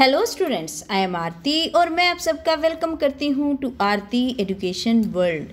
Hello students, I am Aarti और मैं आप सबका वेलकम करती हूं to Aarti education world.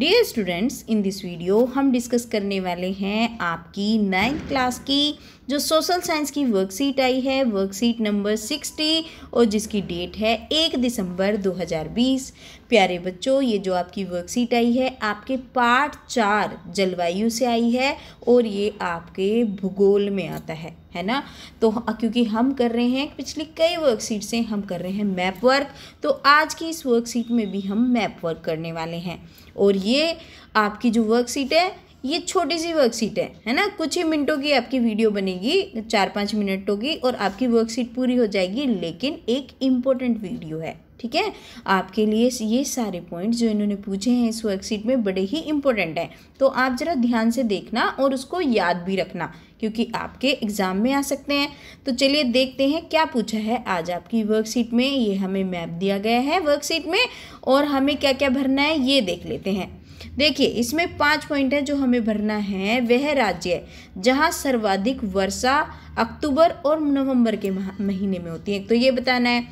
Dear students, in this video हम डिस्कस करने वाले हैं आपकी 9th क्लास की जो सोशल साइंस की वर्कशीट आई है, वर्कशीट नंबर 60 और जिसकी डेट है 1 दिसंबर 2020। प्यारे बच्चों, ये जो आपकी वर्कशीट आई है आपके पार्ट 4 जलवायु से आई है और ये आपके भूगोल में आता है ना। तो क्योंकि हम कर रहे हैं पिछली कई वर्कशीट से हम कर रहे हैं मैप वर्क, तो आज की इस वर्कशीट में भी हम मैप वर्क करने वाले हैं। और ये आपकी जो वर्कशीट है ये छोटी सी वर्कशीट है ना, कुछ ही मिनटों की आपकी वीडियो बनेगी, 4-5 मिनटों की, और आपकी वर्कशीट पूरी हो जाएगी। लेकिन एक इम्पोर्टेंट वीडियो है, ठीक है, आपके लिए। ये सारे पॉइंट्स जो इन्होंने पूछे हैं इस वर्कशीट में बड़े ही इम्पोर्टेंट हैं, तो आप ज़रा ध्यान से देखना और उसको याद भी रखना क्योंकि आपके एग्ज़ाम में आ सकते हैं। तो चलिए देखते हैं क्या पूछा है आज आपकी वर्कशीट में। ये हमें मैप दिया गया है वर्कशीट में और हमें क्या क्या भरना है ये देख लेते हैं। देखिए, इसमें 5 पॉइंट है जो हमें भरना है। वह राज्य जहां सर्वाधिक वर्षा अक्टूबर और नवंबर के महीने में होती है, तो ये बताना है।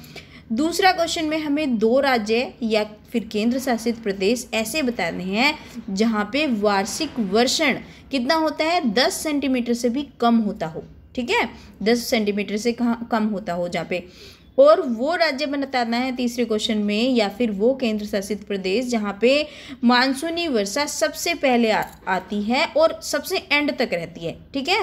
दूसरा क्वेश्चन में हमें 2 राज्य या फिर केंद्र शासित प्रदेश ऐसे बताने हैं जहां पे वार्षिक वर्षण कितना होता है, 10 सेंटीमीटर से भी कम होता हो, ठीक है, 10 सेंटीमीटर से कम होता हो जहाँ पे, और वो राज्य बताना है तीसरे क्वेश्चन में, या फिर वो केंद्र शासित प्रदेश जहाँ पे मानसूनी वर्षा सबसे पहले आती है और सबसे एंड तक रहती है, ठीक है।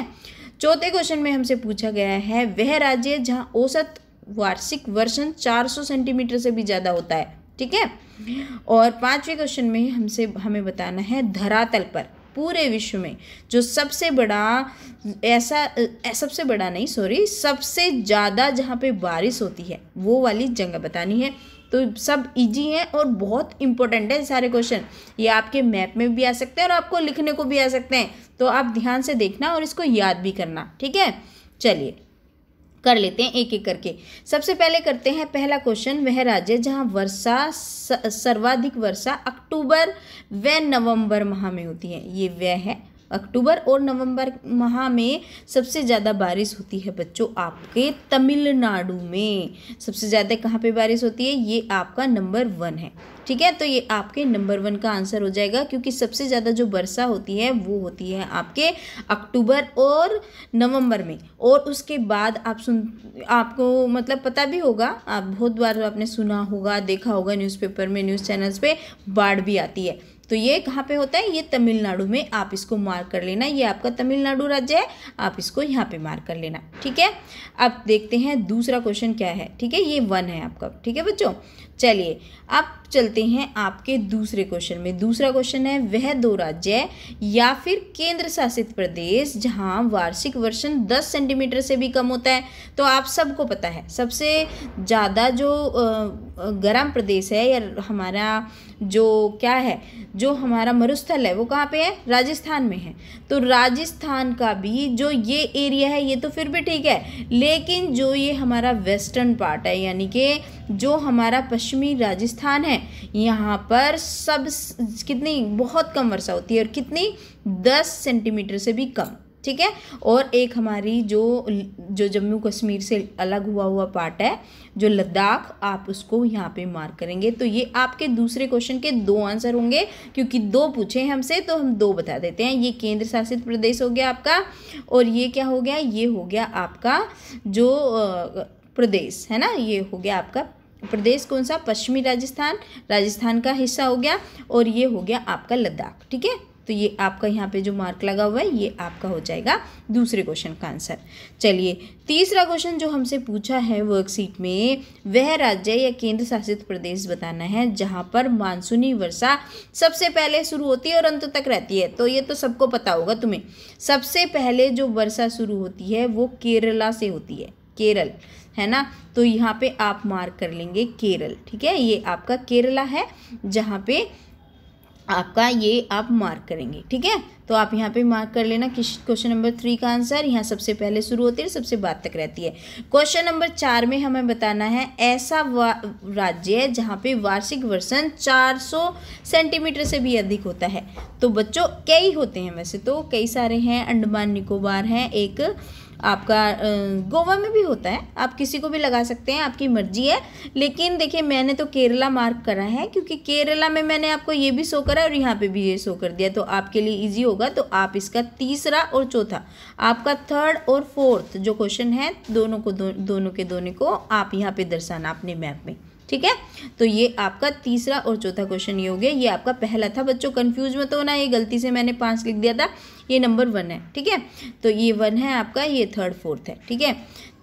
चौथे क्वेश्चन में हमसे पूछा गया है वह राज्य जहाँ औसत वार्षिक वर्षण 400 सेंटीमीटर से भी ज़्यादा होता है, ठीक है। और 5वें क्वेश्चन में हमें बताना है धरातल पर पूरे विश्व में जो सबसे बड़ा सबसे ज़्यादा जहाँ पे बारिश होती है वो वाली जगह बतानी है। तो सब इजी है और बहुत इम्पोर्टेंट है सारे क्वेश्चन। ये आपके मैप में भी आ सकते हैं और आपको लिखने को भी आ सकते हैं, तो आप ध्यान से देखना और इसको याद भी करना, ठीक है। चलिए कर लेते हैं एक एक करके। सबसे पहले करते हैं पहला क्वेश्चन, वह राज्य जहाँ वर्षा सर्वाधिक वर्षा अक्टूबर व नवंबर माह में होती है, ये वह है। अक्टूबर और नवंबर माह में सबसे ज़्यादा बारिश होती है बच्चों आपके तमिलनाडु में। सबसे ज़्यादा कहाँ पे बारिश होती है, ये आपका नंबर 1 है, ठीक है। तो ये आपके नंबर 1 का आंसर हो जाएगा क्योंकि सबसे ज़्यादा जो वर्षा होती है वो होती है आपके अक्टूबर और नवंबर में। और उसके बाद आपको मतलब पता भी होगा, आप बहुत बार आपने सुना होगा, देखा होगा न्यूज़पेपर में, न्यूज़ चैनल्स पे बाढ़ भी आती है। तो ये कहाँ पे होता है, ये तमिलनाडु में। आप इसको मार्क कर लेना, ये आपका तमिलनाडु राज्य है, आप इसको यहाँ पे मार्क कर लेना, ठीक है। अब देखते हैं दूसरा क्वेश्चन क्या है, ठीक है, ये 1 है आपका, ठीक है बच्चों। चलिए अब चलते हैं आपके दूसरे क्वेश्चन में। दूसरा क्वेश्चन है वह 2 राज्य या फिर केंद्र शासित प्रदेश जहाँ वार्षिक वर्षण 10 सेंटीमीटर से भी कम होता है। तो आप सबको पता है सबसे ज़्यादा जो गर्म प्रदेश है या हमारा जो क्या है, जो हमारा मरुस्थल है, वो कहाँ पे है, राजस्थान में है। तो राजस्थान का भी जो ये एरिया है ये तो फिर भी ठीक है, लेकिन जो ये हमारा वेस्टर्न पार्ट है यानी कि जो हमारा पश्चिमी राजस्थान है, यहाँ पर सब कितनी बहुत कम वर्षा होती है, और कितनी 10 सेंटीमीटर से भी कम, ठीक है। और एक हमारी जो जम्मू कश्मीर से अलग हुआ पार्ट है जो लद्दाख, आप उसको यहाँ पे मार्क करेंगे। तो ये आपके दूसरे क्वेश्चन के 2 आंसर होंगे क्योंकि 2 पूछे हमसे, तो हम 2 बता देते हैं। ये केंद्र शासित प्रदेश हो गया आपका, और ये क्या हो गया, ये हो गया आपका जो प्रदेश है ना, ये हो गया आपका प्रदेश कौन सा, पश्चिमी राजस्थान, राजस्थान का हिस्सा हो गया, और ये हो गया आपका लद्दाख, ठीक है। तो ये आपका यहाँ पे जो मार्क लगा हुआ है ये आपका हो जाएगा दूसरे क्वेश्चन का आंसर। चलिए तीसरा क्वेश्चन जो हमसे पूछा है वर्कशीट में, वह राज्य या केंद्र शासित प्रदेश बताना है जहाँ पर मानसूनी वर्षा सबसे पहले शुरू होती है और अंत तक रहती है। तो ये तो सबको पता होगा तुम्हें, सबसे पहले जो वर्षा शुरू होती है वो केरला से होती है, केरल है ना। तो यहाँ पे आप मार्क कर लेंगे केरल, ठीक है, ये आपका केरला है जहाँ पे आपका ये आप मार्क करेंगे, ठीक है। तो आप यहाँ पे मार्क कर लेना क्वेश्चन नंबर 3 का आंसर, यहाँ सबसे पहले शुरू होती है, सबसे बाद तक रहती है। क्वेश्चन नंबर 4 में हमें बताना है ऐसा राज्य है जहाँ पे वार्षिक वर्षण 400 सेंटीमीटर से भी अधिक होता है। तो बच्चों कई होते हैं, वैसे तो कई सारे हैं, अंडमान निकोबार हैं, एक आपका गोवा में भी होता है, आप किसी को भी लगा सकते हैं, आपकी मर्जी है। लेकिन देखिए मैंने तो केरला मार्क करा है क्योंकि केरला में मैंने आपको ये भी शो करा और यहाँ पे भी ये शो कर दिया, तो आपके लिए ईजी होगा। तो आप इसका तीसरा और चौथा, आपका थर्ड और फोर्थ जो क्वेश्चन है, दोनों के आप यहाँ पे दर्शाना अपने मैप में, ठीक है। तो ये आपका तीसरा और चौथा क्वेश्चन ये हो गया। ये आपका पहला था, बच्चों कंफ्यूज मत होना, ये गलती से मैंने 5 लिख दिया था, ये नंबर 1 है, ठीक है। तो ये 1 है आपका, ये थर्ड फोर्थ है, ठीक है।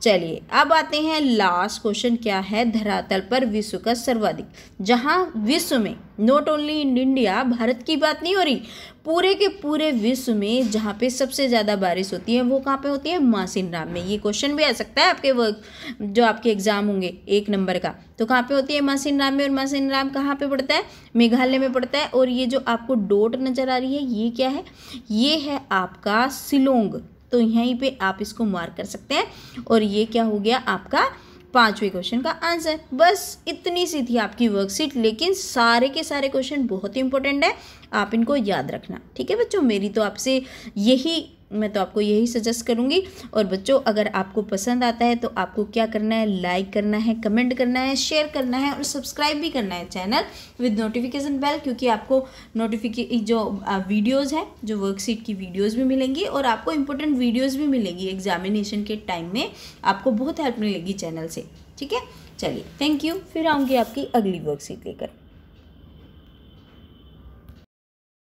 चलिए अब आते हैं लास्ट क्वेश्चन, क्या है, धरातल पर विश्व का सर्वाधिक, जहाँ विश्व में, not only in India, Bharat की बात नहीं हो रही, पूरे के पूरे विश्व में जहाँ पे सबसे ज़्यादा बारिश होती है वो कहाँ पे होती है, मॉसिनराम में। ये क्वेश्चन भी आ सकता है आपके वर्क जो आपके एग्जाम होंगे 1 नंबर का। तो कहाँ पे होती है, मॉसिनराम में। और मॉसिनराम कहाँ पे पड़ता है, मेघालय में पड़ता है। और ये जो आपको डॉट नज़र आ रही है ये क्या है, ये है आपका शिलोंग। तो यहीं पे आप इसको मार्क कर सकते हैं। और ये क्या हो गया आपका 5वें क्वेश्चन का आंसर। बस इतनी सी थी आपकी वर्कशीट, लेकिन सारे के सारे क्वेश्चन बहुत ही इंपॉर्टेंट है, आप इनको याद रखना, ठीक है बच्चों। मेरी तो आपसे यही, मैं तो आपको यही सजेस्ट करूँगी। और बच्चों अगर आपको पसंद आता है तो आपको क्या करना है, लाइक करना है, कमेंट करना है, शेयर करना है और सब्सक्राइब भी करना है चैनल विद नोटिफिकेशन बेल, क्योंकि आपको जो वीडियोस है, जो वर्कशीट की वीडियोस भी मिलेंगी और आपको इंपॉर्टेंट वीडियोस भी मिलेंगी एग्जामिनेशन के टाइम में, आपको बहुत हेल्प मिलेगी चैनल से, ठीक है। चलिए थैंक यू, फिर आऊँगी आपकी अगली वर्कशीट लेकर।